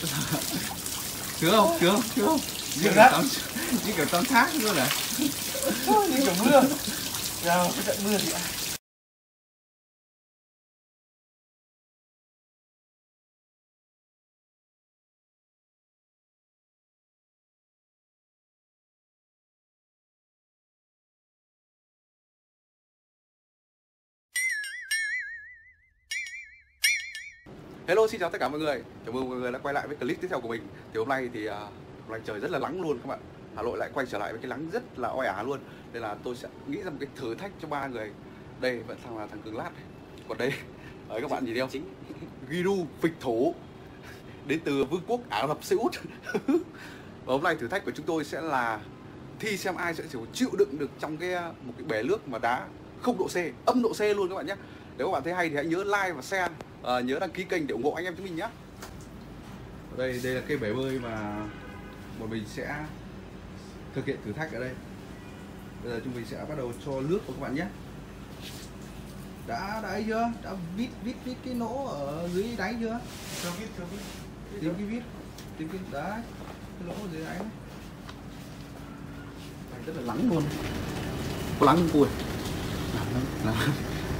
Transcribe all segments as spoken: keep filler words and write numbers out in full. Chứa không? Chứa không? Chứa không? Như kiểu tóm thác luôn à? Như kiểu mưa. Nào, cái trận mưa thì ạ. Hello, xin chào tất cả mọi người. Chào mừng mọi người đã quay lại với clip tiếp theo của mình. Thì hôm nay thì uh, hôm nay trời rất là nắng luôn các bạn. Hà Nội lại quay trở lại với cái nắng rất là oi ả luôn. Nên là tôi sẽ nghĩ ra một cái thử thách cho ba người. Đây vẫn thằng là thằng Cường Lát này. Còn đây đấy, các bạn nhìn theo chính Giru Phịch Thủ đến từ Vương quốc Ả Rập Xê Út. Và hôm nay thử thách của chúng tôi sẽ là thi xem ai sẽ chịu đựng được trong cái một cái bể nước mà đá không độ C, âm độ C luôn các bạn nhé. Nếu các bạn thấy hay thì hãy nhớ like và share, à, nhớ đăng ký kênh để ủng hộ anh em chúng mình nhé. Ở đây đây là cái bể bơi mà bọn mình sẽ thực hiện thử thách ở đây. Bây giờ chúng mình sẽ bắt đầu cho nước vào các bạn nhé. Đã đã ấy chưa? Đã vít vít vít cái lỗ ở dưới đáy chưa? Chưa vít, chưa vít. Tìm cái vít, tìm cái đá, cái lỗ ở dưới đáy. Này rất là lắng luôn. Có lắng không? Lắng lắm.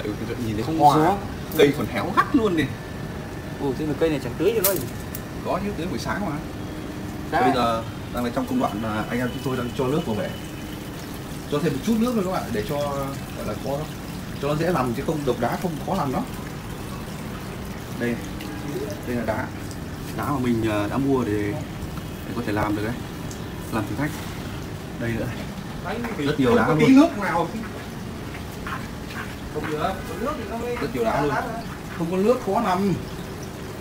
Ừ, nhìn thấy không hoa, gió, cây còn héo hắt luôn này. Ồ, thế mà cây này chẳng tưới cho nó gì. Có chứ, tưới buổi sáng mà. Đấy. Bây giờ đang là trong công đoạn là anh em chúng tôi đang cho nước vào bể. Cho thêm một chút nước thôi các bạn, để cho gọi là có đó. Cho nó dễ làm chứ không đục đá không khó làm đó. Đây, đây là đá, đá mà mình đã mua để, để có thể làm được đấy, làm thử thách. Đây nữa, rất nhiều đá luôn. Nước nào không được, có nước thì không đi. Rất nhiều đá luôn. Không có nước khó nằm.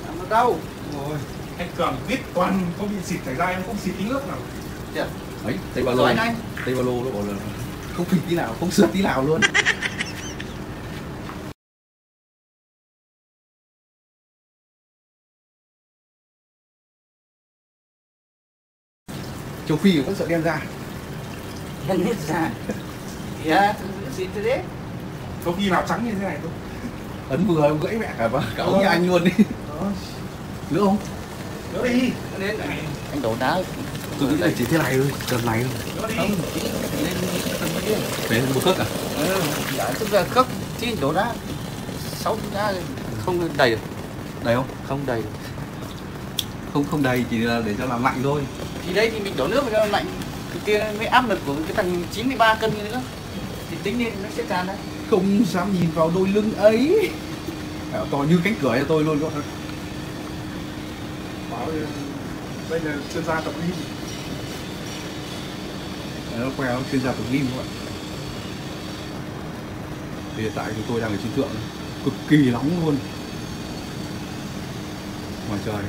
Nằm ở đâu? Rồi. Anh Cường biết toàn không bị xịt thải ra, em không xịt tí nước nào. Chết. Ấy, Tây Ba Lô. Tây Ba Lô nó bảo là không phịch tí nào, không sượt tí nào luôn. Châu Phi vẫn sợ đen da. Đen da. Dạ, xịt thế đấy. Có khi nào trắng như thế này thôi. Ấn vừa ông gãy mẹ cả vợ, cả ông nhà anh luôn đi. Nữa không? Nữa đi. Đến này. Anh đổ đá. Tôi nghĩ là chỉ thế này thôi, tầm này thôi. Không, đến một cốc à? Ừ, đã tức là cốc thì đổ đá sáu đá không đầy. Đầy không? Không đầy. Không không đầy chỉ là để cho làm lạnh thôi. Thì đấy thì mình đổ nước vào cho làm lạnh. Cái kia mới áp lực của cái thằng chín mươi ba cân như nữa. Thì tính nên nó sẽ tràn đấy. Không dám nhìn vào đôi lưng ấy. To như cánh cửa cho tôi luôn các bạn. Bảo đây là chuyên gia tập gym. Nó quẹo chuyên gia tập gym các bạn. Hiện tại chúng tôi đang ở trên thượng. Cực kỳ nóng luôn. Ngoài trời.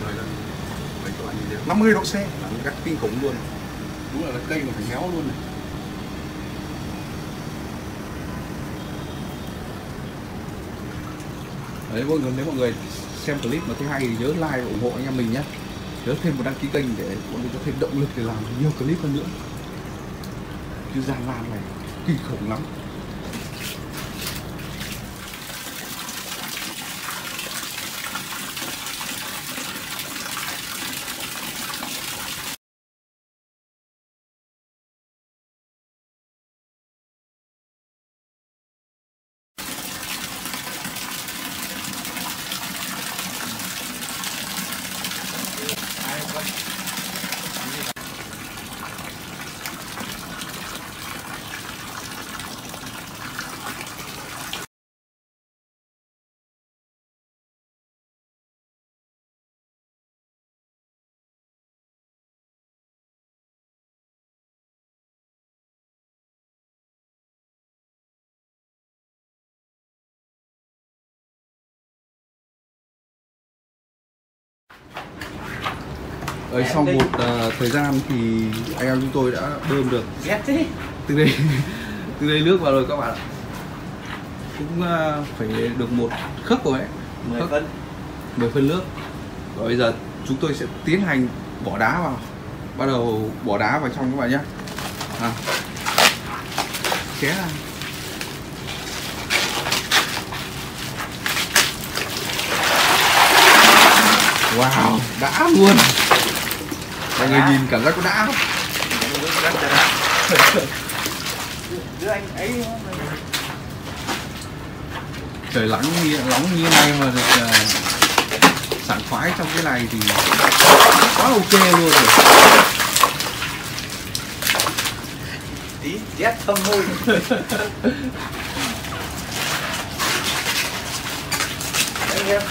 Trời ơi. Đấy các bạn nhìn thấy năm mươi độ C. Nắng gắt kinh khủng luôn. Đúng là cây mà phải héo luôn này. Đấy, mọi người, nếu mọi người xem clip mà thấy hay thì nhớ like và ủng hộ anh em mình nhé. Nhớ thêm một đăng ký kênh để mọi người có thêm động lực để làm nhiều clip hơn nữa. Chứ gian nan này kinh khủng lắm. Đấy, sau một uh, thời gian thì anh em chúng tôi đã bơm được từ đây từ đây nước vào rồi các bạn ạ. Cũng uh, phải được một khớp rồi ấy, mười phân mười phân nước. Rồi bây giờ chúng tôi sẽ tiến hành bỏ đá vào, bắt đầu bỏ đá vào trong các bạn nhé. À, xé ra. Wow, đã luôn. Mọi người nhìn cảm giác có đã không? Đứa anh ấy. Trời lắng như, nóng như này mà được uh, sảng khoái trong cái này thì quá ok luôn rồi. Tí chết thâm hôi. Anh em.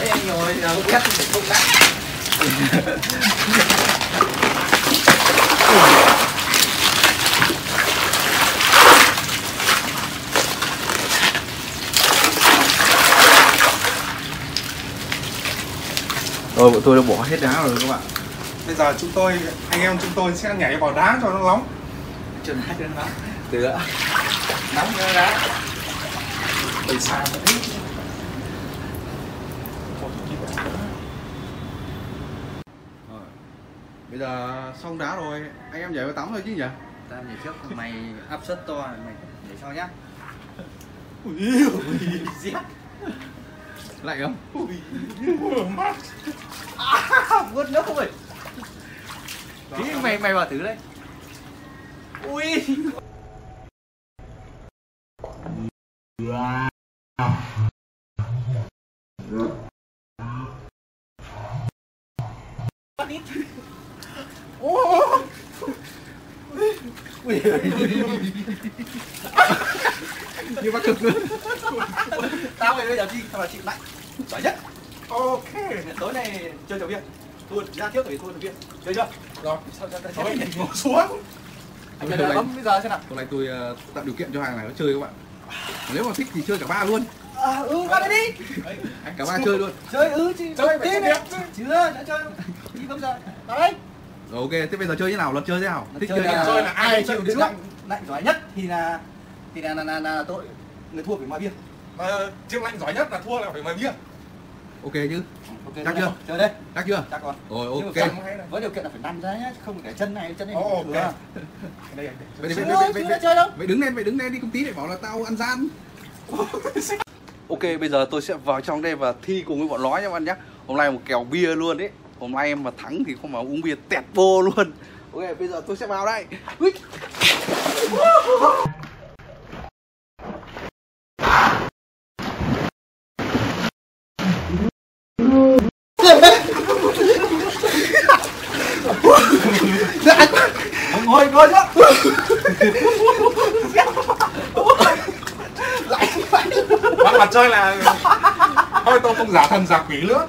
Đấy, anh ngồi nào cũng cắt thì cũng cắt. Rồi bọn tôi đã bỏ hết đá rồi các bạn. Bây giờ chúng tôi, anh em chúng tôi sẽ nhảy vào đá cho nó nóng. Chờ đá cho nó nóng. Từ đó. Nóng cho nó đá. Từ xa nữa. Bây giờ xong đá rồi, anh em nhảy vào tắm thôi chứ nhỉ? Tao nhảy trước, mày áp suất to, mày nhảy sau nhá. Ui yêu, giết. Lạnh không? Ui, ui mắt. À, vuốt nước rồi. Tí mày mày vào thử đấy. Ui. Wow. Như bác cực luôn. Tao phải bây giờ đi, tao là chị lạnh. Giỏi nhất. Ok. Tối nay chơi trò viên. Thua ra trước để thua trò viên. Chơi chưa? Rồi. Sao ra ta sẽ ngồi xuống. Anh chơi là lắm bây giờ xem nào. Hôm nay tôi uh, tạo điều kiện cho hàng này nó chơi các bạn. Nếu mà thích thì chơi cả ba luôn. À, ừ, ba đây đi. Cả ba chơi luôn. Chơi ừ, chị chơi tiếp đi. Chưa, đã chơi. Đi không giờ. Vào đây. Rồi ok, thế bây giờ chơi như nào? Luật chơi thế nào? Thích chơi là chơi là ai chịu được lạnh giỏi nhất thì là thì là là là, là tội người thua phải mời bia. Mà chịu lạnh giỏi nhất là thua là phải mời bia. Ok chứ? Okay, chắc chưa? Chơi đây. Chắc chưa? Chắc rồi. Rồi ok. Với điều kiện là phải nằm ra nhá, không để chân này chân này. Ồ oh, ok. Đây đây. Mày đứng lên, mày đứng lên đi, công tí để bảo là tao ăn gian. Ok, bây giờ tôi sẽ vào trong đây và thi cùng với bọn nói nha các bạn nhé. Hôm nay một kèo bia luôn đấy. Hôm nay em mà thắng thì không mà uống bia tẹt vô luôn. Ok, bây giờ tôi sẽ vào đây. Ngồi, ngồi đó. Bạn mặt chơi là thôi tôi không giả thần giả quỷ nữa.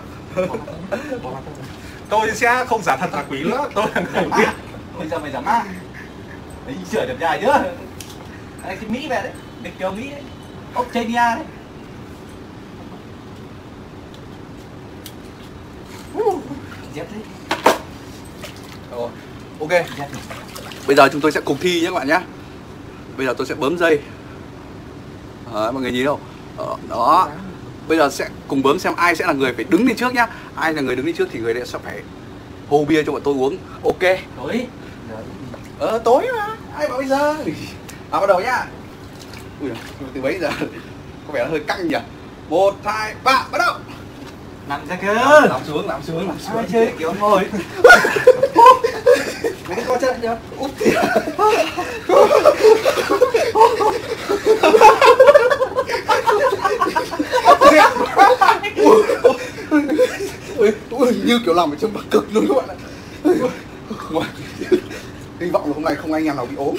Tôi sẽ không giả thần giả quỷ nữa, tôi là người biết. Bây giờ mày giả ma. Đấy, sửa đẹp dài nữa. Anh cái Mỹ về đấy, địch kiểu Mỹ đấy, Australia đấy. Dẹp đấy. Rồi, ok. Bây giờ chúng tôi sẽ cùng thi nhé các bạn nhé. Bây giờ tôi sẽ bấm dây. Đấy, mọi người nhìn không? Đó. Bây giờ sẽ cùng bấm xem ai sẽ là người phải đứng đi trước nhá. Ai là người đứng đi trước thì người đấy sẽ phải hô bia cho bọn tôi uống. Ok. Tối. Ờ tối mà. Ai bảo bây giờ. À bắt đầu nhá. Ui, từ bấy giờ có vẻ hơi căng nhỉ. Một, hai, ba, bắt đầu. Nằm ra cơ. Nằm xuống, nằm xuống, nằm xuống. Ai chơi kiểu ngồi. Mày có chơi được. Úp kìa. Như kiểu làm ở trong bắc cực luôn các bạn ạ. Hy vọng là hôm nay không anh em nào bị ốm.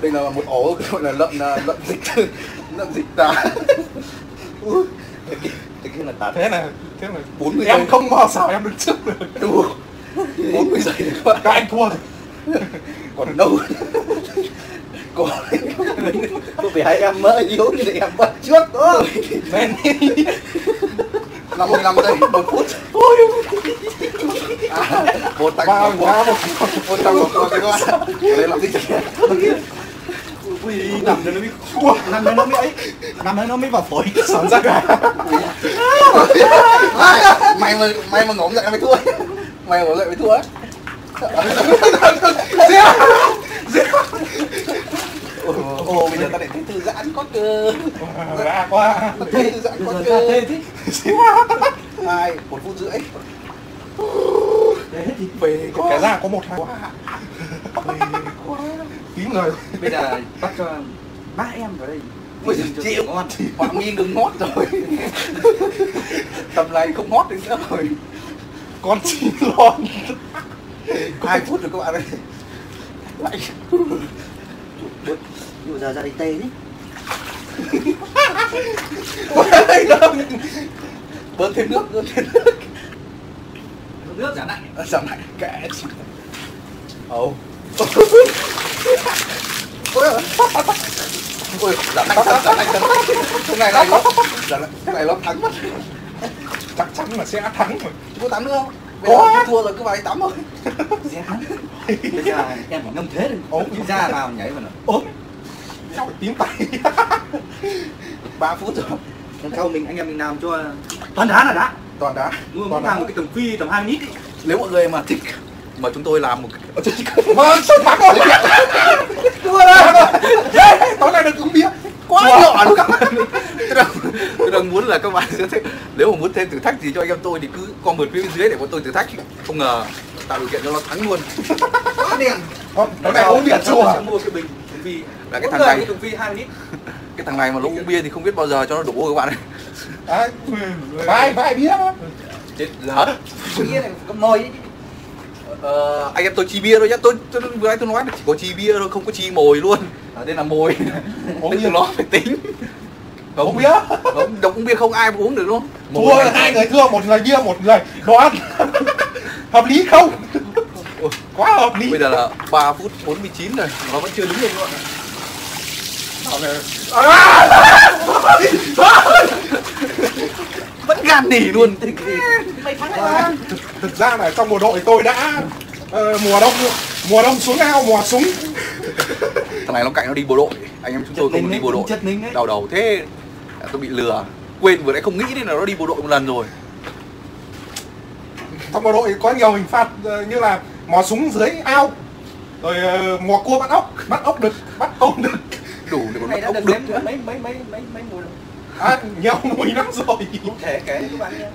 Đây là một ổ gọi là lợn lợn dịch lợn dịch tả. Thế kia là tả thế này, thế này bốn mươi em giây. Không bao giờ em đứng trước được. bốn mươi giây các bạn. Các anh thua rồi. Còn đâu. Còn có phải em mơ yếu như em bắt trước thôi. Năm mươi năm giây, một phút. À, một tặng một quá, một một tặng một con các bạn. Đây làm gì vậy? Nằm cho nó mới khua, nằm cho nó mới ấy, nằm cho nó mới vào phổi sẵn ra cả. Mày mà mày mà ngủ dậy mày thua, mày ngủ dậy mày thua. Giết, giết. Ồ, bây giờ ta lại thấy thư giãn có cơ. Ra quá. Thư giãn có cơ. Hai, một phút rưỡi. Đấy thì về có cái ra có một hai quá. Tím rồi. Bây giờ bắt cho ba em vào đây. Ôi chịu ngon. Hoàng Nghi đừng ngót rồi. Tầm này không ngót được nữa rồi. Con xin lon. Hai phút rồi các bạn ơi. Lại. Bây giờ ra đi tê nhé. Bớt thêm nước, bớt thêm nước. Nước giảm lạnh. Giảm lạnh kệ. Ồ. Ôi, giảm lạnh thật, giảm lạnh thật. Cái này này nó, cái này nó thắng mất. Chắc chắn là sẽ thắng rồi. Cô tắm nữa không? Bây giờ thua rồi cứ vào tắm thôi. Dễ lắm. Bây giờ em phải ngâm thế đi. Ốm ra vào nhảy vào nào. Ốm. Sao phải tím tay. ba phút rồi. Sau mình anh em mình làm cho toàn đá là đá. Toàn đá. Mua một cái tầm phi tầm hai lít. Nếu mọi người mà thích mà chúng tôi làm một cái. Vâng, sao thắng rồi. Thua rồi. Tối nay được uống bia. Quá nhỏ luôn các bạn. Tôi đang, tôi đang muốn là các bạn sẽ thích. Nếu mà muốn thêm thử thách gì cho anh em tôi thì cứ comment phía bên dưới để bọn tôi thử thách. Không ngờ tạo điều kiện cho nó thắng luôn. Quá đèn. Nó này uống bia chua à? Mua cái bình thùng phi. Là cái thằng này. Cái thùng phi hai lít. Cái thằng này mà nó uống bia thì không biết bao giờ cho nó đổ các bạn ấy. Vai vai bia đó. Chết lở. Bia này có mồi đấy. Ờ, anh em tôi chi bia thôi nhá, tôi, tôi vừa nãy tôi nói là chỉ có chi bia thôi, không có chi mồi luôn. Ở đây là mồi, uống bia nó phải tính. Uống bia, uống uống bia không ai mà uống được luôn. Thua hai người thua, một người bia, một người đồ ăn. Hợp lý không? Quá hợp lý. Bây giờ là ba phút bốn mươi chín rồi, nó vẫn chưa đứng được luôn. Vẫn gan nỉ luôn. À, thực ra là trong bộ đội tôi đã uh, mùa đông mùa đông xuống ao mùa súng. Thằng này nó cạnh nó đi bộ đội, anh em chúng tôi không đi bộ đội. Đau đầu thế, tôi bị lừa, quên vừa nãy không nghĩ đến là nó đi bộ đội một lần rồi. Trong bộ đội có nhiều hình phạt như là mò súng dưới ao, rồi uh, mò cua bắt ốc, bắt ốc đực, bắt ốc đực đủ để còn bắt ốc đực nữa. Mấy mấy mấy mấy mấy mùi à, nhiều mùi lắm rồi. Cụ thể kể cho các bạn nghe.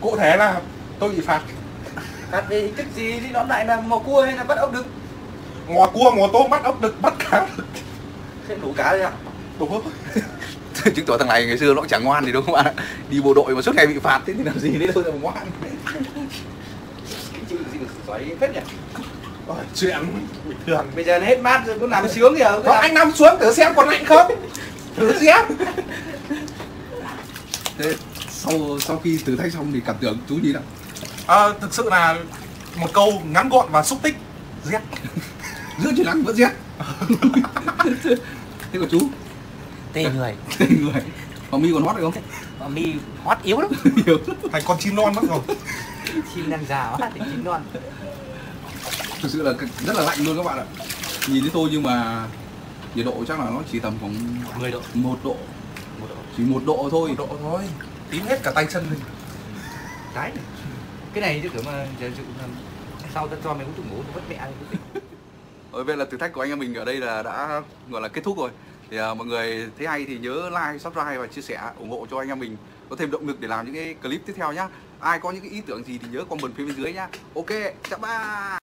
Cụ thể là tôi bị phạt. Phạt về hình thức gì thì đón lại là mò cua hay là bắt ốc đực? Mò cua, mò tôm, bắt ốc đực, bắt cá đực. Thế đủ cá đấy à? Đủ hết. Chứng tỏ thằng này ngày xưa nó cũng chẳng ngoan gì đâu các bạn ạ. Đi bộ đội mà suốt ngày bị phạt thế thì làm gì đấy đâu mà ngoan. Cái chữ gì mà xoáy phết nhỉ? Ôi, chuyện bình thường. Bây giờ nó hết mát rồi, cũng nằm sướng kìa. Có anh nằm xuống thử xem còn lạnh không? Thử xem. Thế sau sau khi thử thách xong thì cảm tưởng chú gì đó? À, thực sự là một câu ngắn gọn và xúc tích. Rét. Giữa trời nắng vẫn rét. Thế của chú? Tê người. Tê người. Mà mi còn hot được không? Mà mi hot yếu lắm. Thành con chim non mất rồi. Chim đang già quá thành chim non. Thực sự là rất là lạnh luôn các bạn ạ. Nhìn thấy tôi nhưng mà nhiệt độ chắc là nó chỉ tầm khoảng mười độ. một độ. một độ. Chỉ một độ thôi. một độ thôi. Tím hết cả tay chân mình. Cái này. Cái này chứ kiểu mà giờ sau ta cho mày uống thuốc ngủ vất mẹ. Ở vậy là thử thách của anh em mình ở đây là đã gọi là kết thúc rồi. Thì à, mọi người thấy hay thì nhớ like, subscribe và chia sẻ ủng hộ cho anh em mình có thêm động lực để làm những cái clip tiếp theo nhá. Ai có những cái ý tưởng gì thì nhớ comment phía bên dưới nhá. Ok, chào ba.